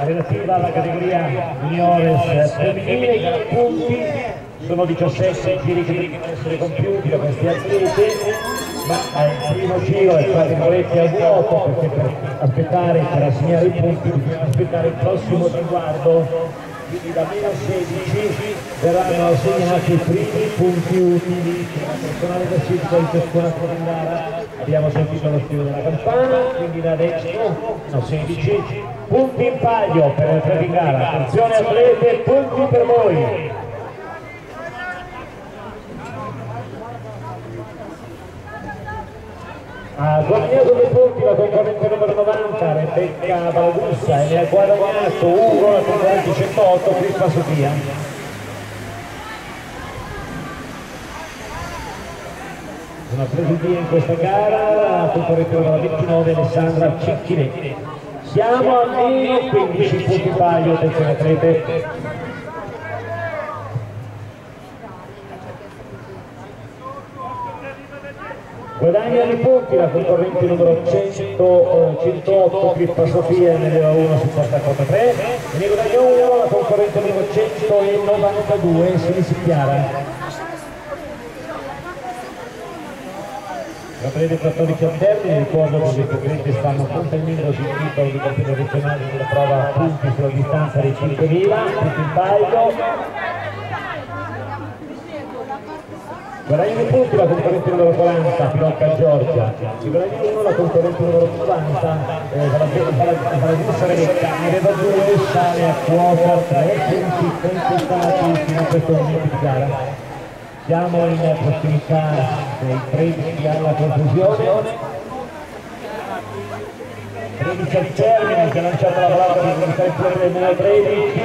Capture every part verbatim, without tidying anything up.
Relativa alla categoria juniores femminile, i punti sono diciassette i giri che devono essere compiuti da questi atleti, ma al primo giro è fare bollette al vuoto, perché per aspettare, per assegnare i punti bisogna aspettare il prossimo riguardo, quindi da meno sedici verranno assegnati i primi punti utili al personale da circa di ciascuna corrida. Abbiamo sentito lo stile della campana, quindi da adesso no, sedici punti in palio per entrare in gara. Attenzione atlete, punti per voi. Ha guadagnato due punti la concorrente numero novanta, Rebecca Valagussa, e ne ha guadagnato uno la concorrente centootto, Crippa Sofia. Una presidia in questa gara, tutto ritorno alla ventinove, Alessandra Cicchinè. Siamo a meno quindici punti palio, attenzione atlete. Guadagnano i punti la concorrente numero centootto, Crippa Sofia, nella uno settantaquattro tre, e ne guadagna uno la concorrente numero centonovantadue, Sinisi Chiara. La breve quattordici alterni, ricordo che i concorrenti stanno contenendo sul titolo di campionato regionale della prova punti sulla distanza dei cinquemila, punti in palio. Guadagna i punti la concorrente numero quaranta, Pirotta Giorgia, ci guadagna uno la concorrente numero novanta, Valagussa Rebecca, ne aveva due, sale a quota tre punti contestati fino a questo momento di gara. Siamo in prossimità dei tredici alla conclusione. tredici al termine, che ha lanciato la parola per il terzo numero tredici.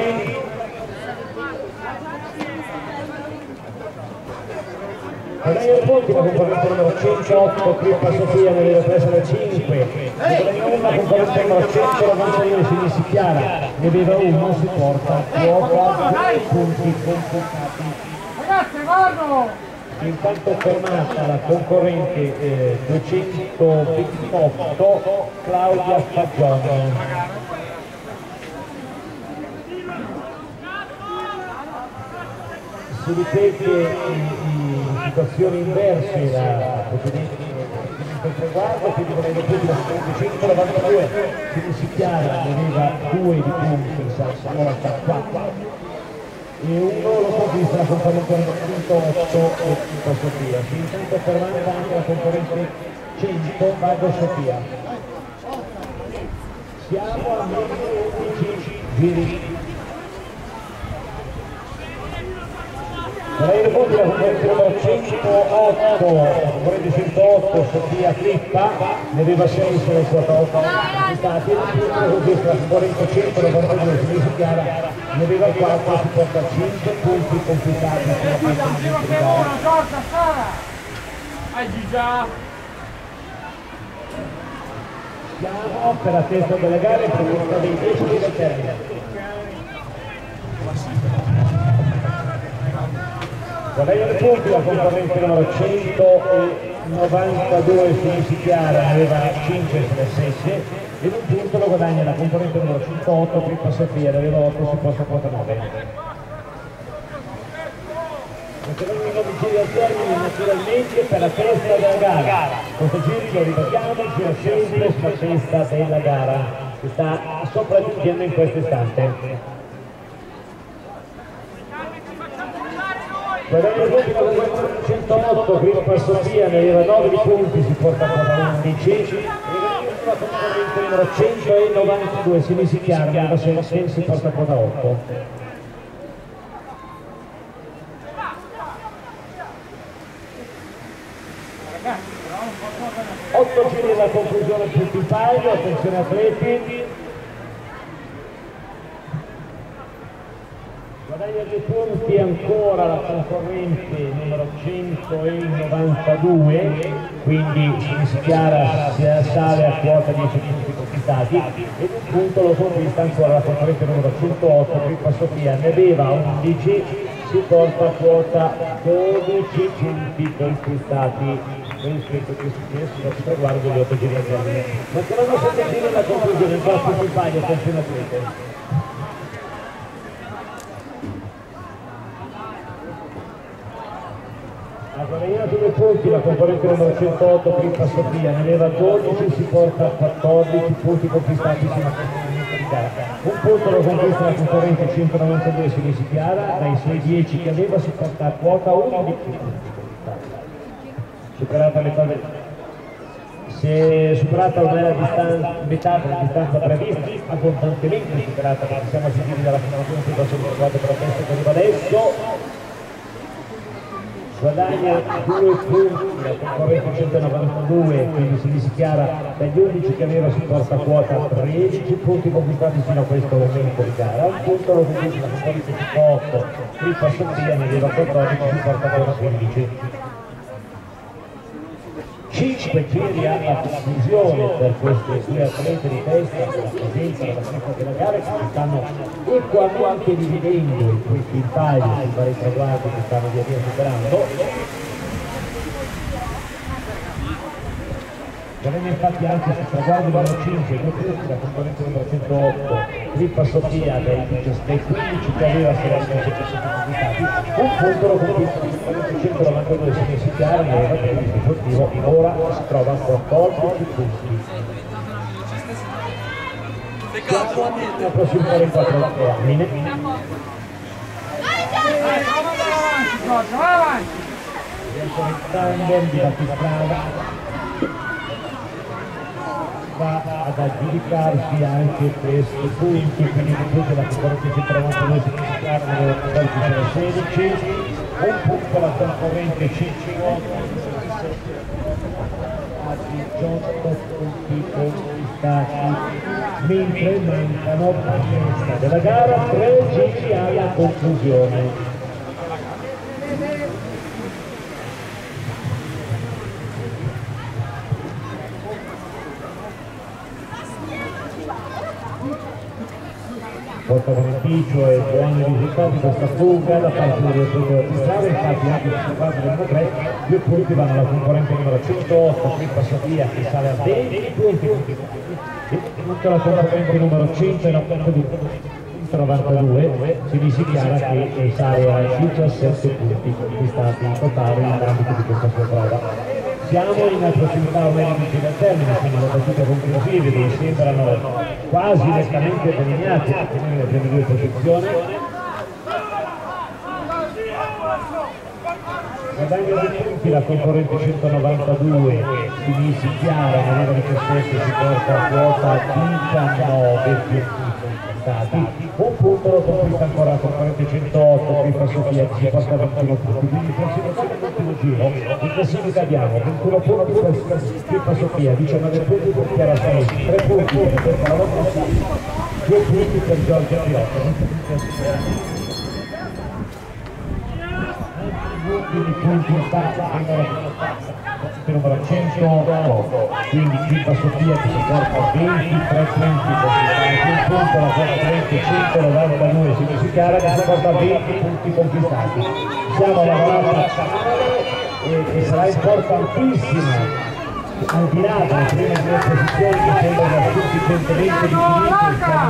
Guadagna i punti la concorrente numero centootto, Crippa Sofia, ne aveva presa da cinque. Guadagna uno la concorrente numero centonovantanove, Sinisi Chiara, ne aveva uno, si porta a due punti contestati. Intanto fermata la concorrente eh, duecentoventotto, Claudia Faggiotto. Si ripete in situazioni inverse la precedente riguardo, quindi volendo tutti la centonovantadue, quindi si chiara, aveva due di punti in salsa novantaquattro. E uno lo conquista la concorrente centootto e Crippa Sofia. Si intanto fermata anche la concorrente cento, Vago Sofia. Siamo a undici giri. Vorrei riportare la concorrente numero centootto, la concorrente centootto, Sofia Crippa, ne aveva sei sulla sua toppa. La concorrente centonovantadue, Sinisi Chiara, ne aveva quattro, si porta cinque punti completati sulla partita. Siamo per la testa delle gare per l'unità dei dieci del termine. Guadagnano i punti la concorrente numero centonovantadue, Sinisi Chiara, aveva cinque sulle sei. Ed un punto lo guadagna la componente numero cinquantotto, Crippa Sofia, aveva otto, si posta a quota nove. Continuano i nuovi giri al termine naturalmente per la testa della gara. Questo giro lo ripetiamo, gira sempre sulla testa della gara, che sta sopraggiungendo in questo istante. Guadagna il punto con il centootto, Crippa Sofia, ne aveva nove di punti, si porta a quota undici. La concorrente numero centonovantadue, Sinisi Chiara, la sua si porta a quota otto. otto giri alla conclusione, punti in palio, attenzione atleti. Guadagna due punti ancora la concorrente numero centonovantadue, quindi Sinisi Chiara sale a quota dieci punti conquistati, e un punto lo conquista ancora la concorrente numero centootto, Crippa Sofia, ne aveva undici, si su porta quota dodici punti conquistati, non rispetto che successo da traguardo di otto giri a termine. Ma se non posso capire la conclusione, il vostro compagno, attenzione a questo. Guadagnati due punti la componente numero centootto Crippa Sofia, ne leva dodici, si porta a quattordici punti conquistati sulla componente di gara. Un punto lo conquista la componente centonovantadue Sinisi Chiara, dai sei dieci che aveva si porta a quota undici punti superata metà del... Se superata ormai la distanza, metà della distanza prevista, abbondantemente superata, perché siamo seguiti dalla formazione che va soprattutto per la testa che arriva adesso. Guadagna due punti la componente centonovantadue, quindi Sinisi Chiara dagli undici che aveva si porta a quota tredici punti conquistati fino a questo momento di gara. Un punto lo conquista la componente centootto, Crippa Sofia ne aveva quattordici, si porta a quota quindici. cinque giri alla conclusione per queste due atlete di testa che rappresentano la cifra della gara e che stanno equamente dividendo questi tagli sui vari traguardi che stanno via via superando. C'erano infatti anche sul traguardo numero cinque, due punti la componente numero centootto, Crippa Sofia dai diciassette quindici che aveva solamente centocinquanta. Un punto lo conquista centonovantadue Sinisi Chiara, nella previsione sportiva finora si trova a quattordici punti. La prossima quarantaquattro la termine. Adesso il tandem di Battistrada va ad aggiudicarsi anche questi punti, quindi il punto della componente centonovantanove Sinisi Chiara, nella quattordici sedici. Un punto la componente cinquantanove a diciotto punti conquistati, mentre mancano la testa della gara tre giri alla conclusione. Porta beneficio e buoni risultati questa fuga da parte del direttore della strada, infatti anche sul caso del numero tre due punti vanno alla componente numero centootto Crippa Sofia che sale a ventidue punti, tutta la componente numero centonovantadue Sinisi Chiara che sale a diciassette punti conquistati in totale nell'ambito di questa sua prova. Siamo in prossimità ormai di del termine, quindi le battute conclusive che sembrano quasi nettamente delineate, perché noi ne abbiamo due posizioni. Guadagna due punti la componente centonovantadue, Sinisi Chiara, che aveva diciassette, si porta a quota diciannove punti. Un punto lo conquista ancora la componente centootto Crippa Sofia che si porta a ventuno punti, quindi giro in classifica abbiamo ventuno punti per Crippa Sofia, diciannove punti per Chiara Sinisi, tre punti per Valagussa, due punti per Giorgia Pirotta, punti punti in numero centootto, quindi Crippa Sofia che si porta a ventitré punti conquistati, un punto la componente centonovantadue Sinisi Chiara che si porta a venti punti conquistati. Siamo alla volata e che sarà importantissima al di là delle prime tre posizioni che sembrano tutti fortemente definiti, stiamo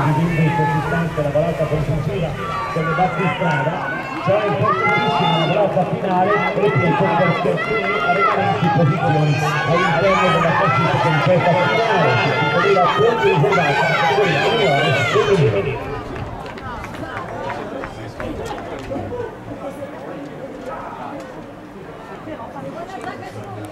vivendo in consistenza la volata conclusiva delle battistrada. Sarà importantissima la prova finale, ripeto, perché alle venti posizioni all'interno della classifica di questa finale che si poteva appunto ricordata quella migliore del giovedì.